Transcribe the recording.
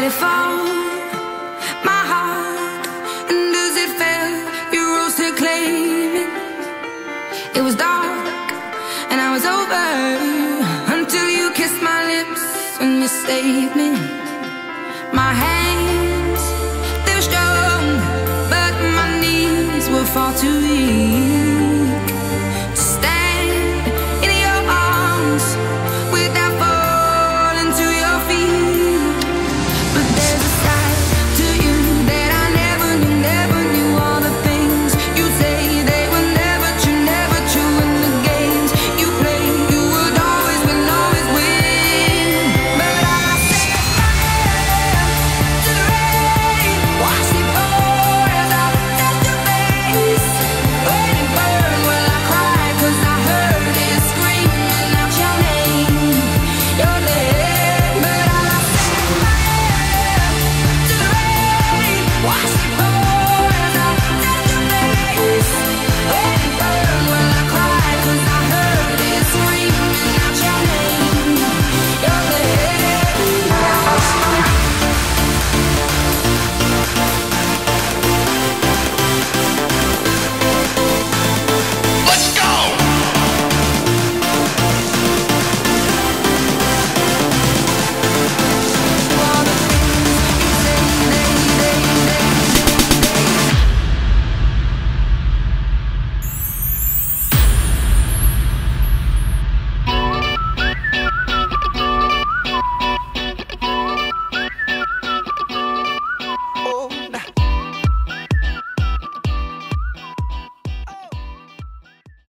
telephone, my heart, and as it fell, you rose to claim it. It was dark, and I was over, until you kissed my lips and you saved me.